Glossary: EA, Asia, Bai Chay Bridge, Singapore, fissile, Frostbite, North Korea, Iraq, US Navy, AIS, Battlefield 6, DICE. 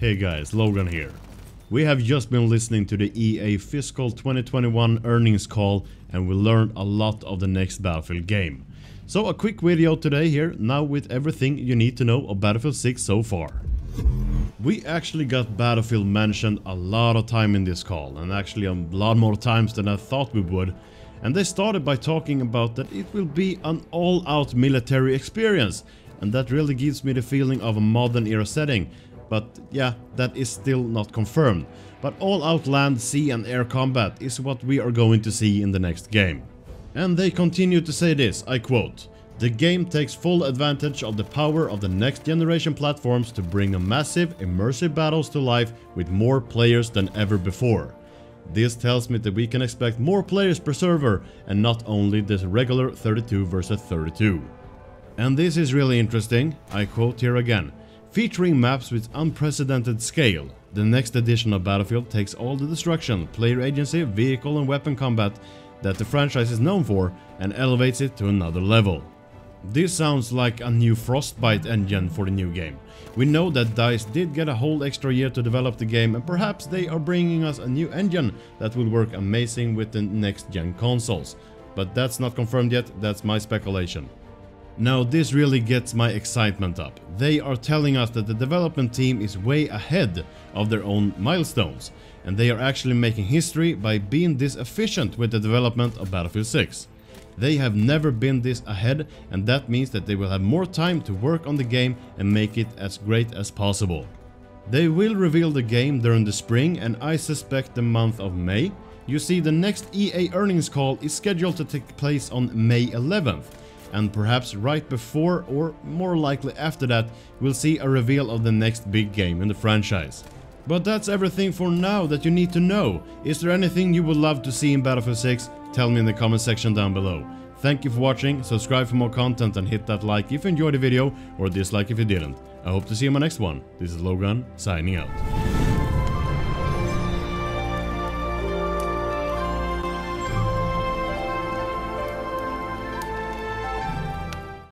Hey guys, Logan here. We have just been listening to the EA Fiscal 2021 earnings call and we learned a lot of the next Battlefield game. So a quick video today here, now with everything you need to know of Battlefield 6 so far. We actually got Battlefield mentioned a lot of time in this call, and actually a lot more times than I thought we would. And they started by talking about that it will be an all-out military experience, and that really gives me the feeling of a modern era setting. But yeah, that is still not confirmed. But all-out land, sea and air combat is what we are going to see in the next game. And they continue to say this, I quote, "The game takes full advantage of the power of the next generation platforms to bring the massive, immersive battles to life with more players than ever before. This tells me that we can expect more players per server and not only this regular 32 versus 32. And this is really interesting, I quote here again, "Featuring maps with unprecedented scale, the next edition of Battlefield takes all the destruction, player agency, vehicle and weapon combat that the franchise is known for and elevates it to another level." This sounds like a new Frostbite engine for the new game. We know that DICE did get a whole extra year to develop the game, and perhaps they are bringing us a new engine that will work amazing with the next gen consoles. But that's not confirmed yet, that's my speculation. Now this really gets my excitement up. They are telling us that the development team is way ahead of their own milestones, and they are actually making history by being this efficient with the development of Battlefield 6. They have never been this ahead, and that means that they will have more time to work on the game and make it as great as possible. They will reveal the game during the spring, and I suspect the month of May. You see, the next EA earnings call is scheduled to take place on May 11th. And perhaps right before, or more likely after that, we'll see a reveal of the next big game in the franchise. But that's everything for now that you need to know. Is there anything you would love to see in Battlefield 6? Tell me in the comment section down below. Thank you for watching, subscribe for more content and hit that like if you enjoyed the video or dislike if you didn't. I hope to see you in my next one. This is Logan, signing out.